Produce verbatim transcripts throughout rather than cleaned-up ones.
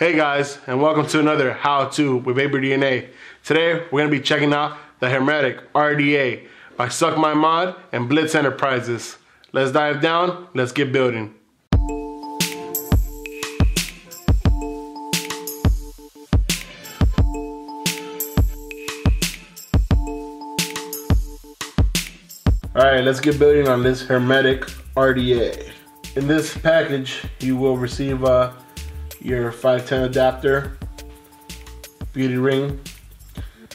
Hey guys, and welcome to another How To with Vapor D N A. Today, we're going to be checking out the Hermetic R D A by Suck My Mod and Blitz Enterprises. Let's dive down, let's get building. Alright, let's get building on this Hermetic R D A. In this package, you will receive a your five ten adapter, beauty ring,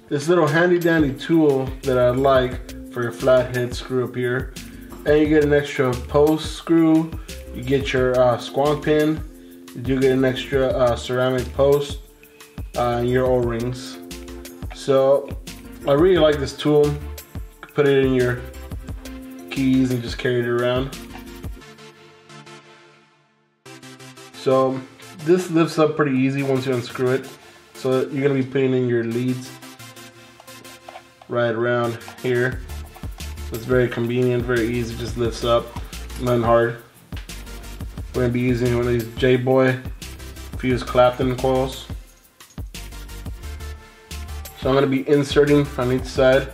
this little handy dandy tool that I like for your flathead screw up here, and you get an extra post screw, you get your uh, squonk pin, you do get an extra uh, ceramic post, uh, and your O-rings. So I really like this tool, put it in your keys and just carry it around. So this lifts up pretty easy once you unscrew it. So you're gonna be putting in your leads right around here. So it's very convenient, very easy, just lifts up, nothing hard. We're gonna be using one of these JBoi Fused Clapton coils. So I'm gonna be inserting on each side.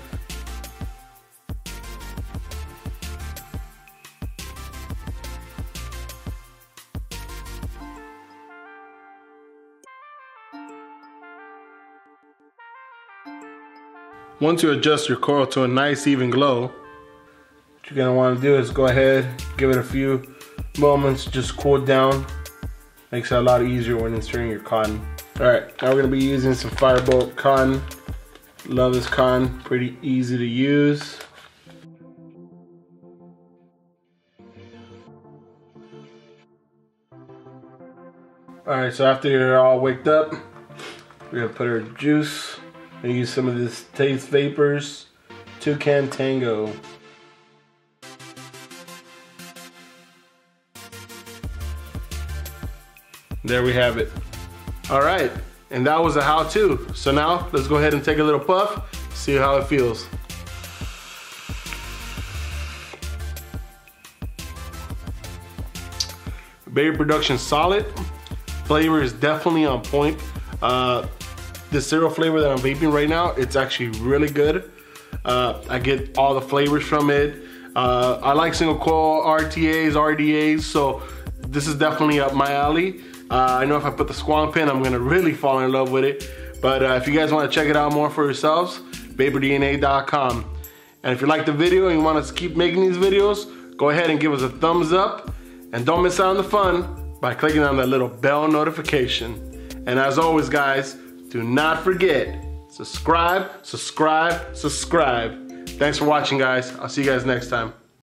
Once you adjust your coil to a nice even glow, what you're gonna wanna do is go ahead, give it a few moments, just cool down. Makes it a lot easier when inserting your cotton. All right, now we're gonna be using some Firebolt cotton. Love this cotton, pretty easy to use. All right, so after you're all waked up, we're gonna put our juice. I use some of this Taste Vapors Toucan Tango. There we have it. All right, and that was a how-to. So now let's go ahead and take a little puff, see how it feels. Berry production solid. Flavor is definitely on point. Uh, The cereal flavor that I'm vaping right now, it's actually really good. Uh, I get all the flavors from it. Uh, I like single coil R T As, R D As, so this is definitely up my alley. Uh, I know if I put the squonk pin, I'm gonna really fall in love with it. But uh, if you guys wanna check it out more for yourselves, vapor D N A dot com. And if you like the video and you want us to keep making these videos, go ahead and give us a thumbs up. And don't miss out on the fun by clicking on that little bell notification. And as always, guys, do not forget, subscribe, subscribe, subscribe. Thanks for watching, guys. I'll see you guys next time.